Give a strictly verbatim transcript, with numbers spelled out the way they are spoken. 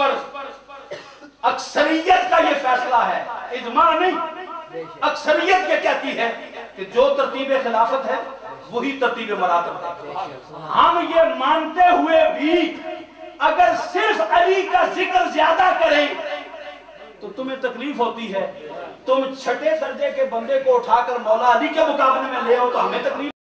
पर अक्सरियत का ये फैसला है, इजमा नहीं, अक्सरियत ये कहती है कि जो तरतीब खिलाफत है वही तरतीब मरातब है। हम ये मानते हुए भी अगर सिर्फ अली का जिक्र ज्यादा करें तो तुम्हें तकलीफ होती है, तुम छठे दर्जे के बंदे को उठाकर मौला अली के मुकाबले में ले आओ तो हमें तकलीफ